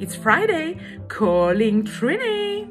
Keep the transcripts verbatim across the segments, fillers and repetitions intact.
It's Friday, calling Trinny.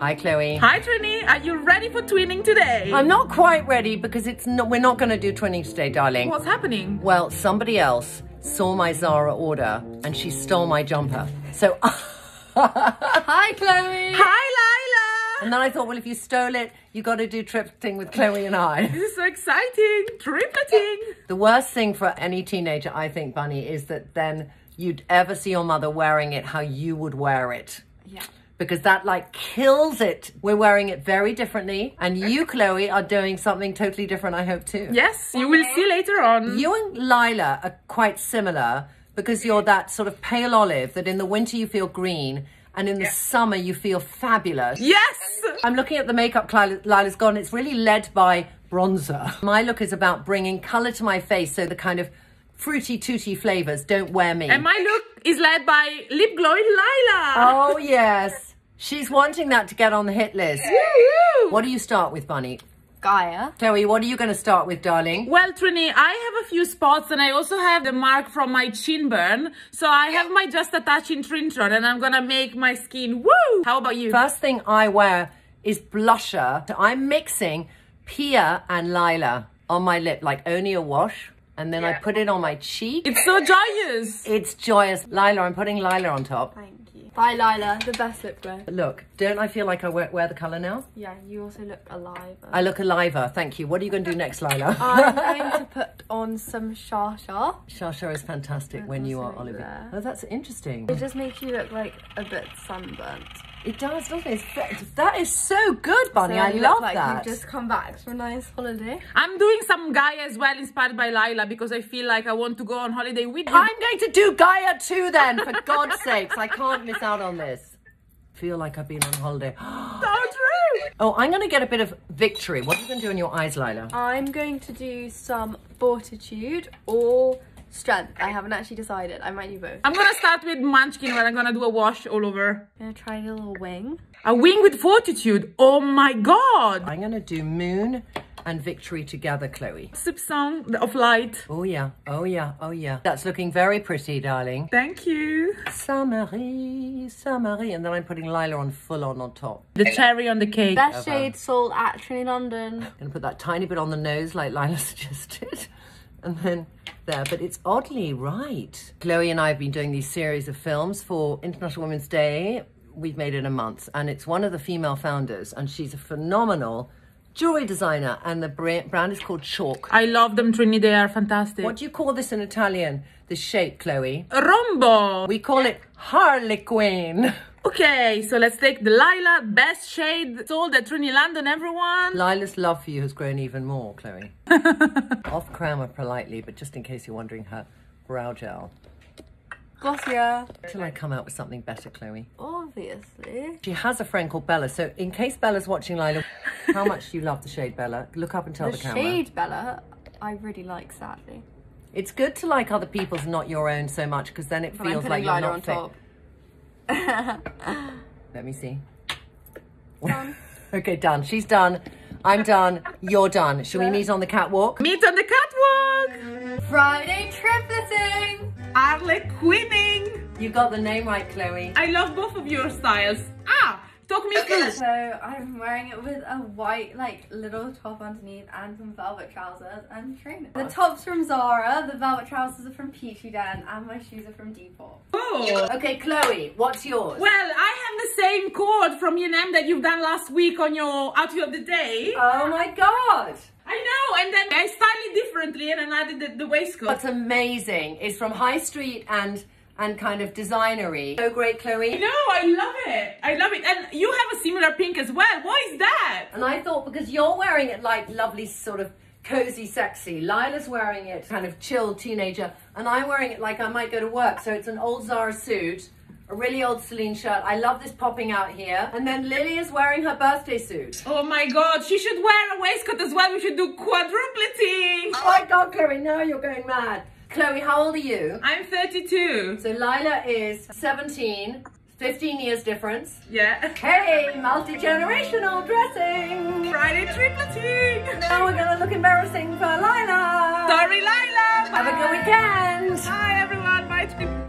Hi, Chloe. Hi, Trinny. Are you ready for twinning today? I'm not quite ready because it's not, we're not going to do twinning today, darling. What's happening? Well, somebody else saw my Zara order and she stole my jumper. So, hi, Chloe. Hi, Lyla. And then I thought, well, if you stole it, you got to do tripleting with Chloe and I. This is so exciting. Tripleting. The worst thing for any teenager, I think, Bunny, is that then you'd ever see your mother wearing it how you would wear it. Yeah. Because that like kills it. We're wearing it very differently. And you, Chloe, are doing something totally different, I hope too. Yes, you will see later on. You and Lyla are quite similar because you're that sort of pale olive that in the winter you feel green and in the yes. summer you feel fabulous. Yes! I'm looking at the makeup Lila's gone. It's really led by bronzer. My look is about bringing color to my face, so the kind of fruity tooty flavors don't wear me. And my look is led by Lip Glow in Lyla. Oh, yes. She's wanting that to get on the hit list. Yeah. What do you start with, Bunny? Gaia. Chloe, what are you going to start with, darling? Well, Trini, I have a few spots and I also have the mark from my chin burn. So I have my Just Attach in Trintron and I'm going to make my skin woo. How about you? First thing I wear is blusher. So I'm mixing Pia and Lyla on my lip, like only a wash. And then yeah. I put it on my cheek. It's so joyous. It's joyous. Lyla, I'm putting Lyla on top. Thank you. Bye, Lyla. The best lip wear. Look, don't I feel like I wear, wear the colour now? Yeah, you also look aliver. I look aliver. Thank you. What are you going to do next, Lyla? I'm going to put on some Sasha. Sasha is fantastic that's when you are Olivia. Oh, that's interesting. It just makes you look like a bit sunburnt. It does, doesn't it? That is so good, Bunny. So I love like that. You just come back from a nice holiday. I'm doing some Gaia as well, inspired by Lyla, because I feel like I want to go on holiday with you. I'm going to do Gaia too, then, for God's sakes. I can't miss out on this. I feel like I've been on holiday. So true. Oh, I'm going to get a bit of Victory. What are you going to do in your eyes, Lyla? I'm going to do some Fortitude or Strength. I haven't actually decided. I might do both. I'm gonna start with Munchkin, where I'm gonna do a wash all over. I'm gonna try a little wing. A wing with Fortitude. Oh my God. I'm gonna do Moon and Victory together, Chloe. Sip song of light. Oh yeah, oh yeah, oh yeah. That's looking very pretty, darling. Thank you. Samari, Samari. And then I'm putting Lyla on full on on top. The cherry on the cake. Best ever. Shade sold at Trinny London. I'm gonna put that tiny bit on the nose like Lyla suggested. And then there, but it's oddly right. Chloe and I have been doing these series of films for International Women's Day. We've made it a month, and it's one of the female founders, and she's a phenomenal jewelry designer, and the brand is called Chalk. I love them, Trini. They are fantastic. What do you call this in Italian? The shape, Chloe? Rombo. We call it Harlequin. Okay, so let's take the Lyla, best shade sold at Trinny London, everyone. Lila's love for you has grown even more, Chloe. Off Cramer politely, but just in case you're wondering, her brow gel. Glossier. Till I come out with something better, Chloe. Obviously. She has a friend called Bella, so in case Bella's watching, Lyla, how much do you love the shade Bella? Look up and tell the, the camera. The shade Bella, I really like, sadly. It's good to like other people's, not your own so much, because then it but feels like you're not on fit. Top. Let me see. Done. Okay, done. She's done. I'm done. You're done. Shall we meet on the catwalk? Meet on the catwalk! Friday tripleting! Harlequining! You got the name right, Chloe. I love both of your styles. Ah! Talk me through! So, I'm wearing it with a white, like, little top underneath and some velvet trousers and trainers. The top's from Zara, the velvet trousers are from Peachy Den, and my shoes are from Depop. Oh! Okay, Chloe, what's yours? Well, I have the same cord from M and M that you've done last week on your outfit of the day. Oh my God! I know, and then I styled it differently and I added the, the waistcoat. That's amazing. It's from High Street and... and kind of designery. So great, Chloe. No, I love it. I love it. And you have a similar pink as well. What is that? And I thought, because you're wearing it like lovely sort of cozy, sexy. Lila's wearing it kind of chill teenager. And I'm wearing it like I might go to work. So it's an old Zara suit, a really old Celine shirt. I love this popping out here. And then Lily is wearing her birthday suit. Oh my God, she should wear a waistcoat as well. We should do quadrupleting. Oh my God, Chloe, now you're going mad. Chloe, how old are you? I'm thirty-two. So Lyla is seventeen, fifteen years difference. Yeah. Hey, multi-generational dressing. Friday tripleting. Now we're gonna look embarrassing for Lyla. Sorry, Lyla. Bye. Have a good weekend. Bye, everyone. Bye.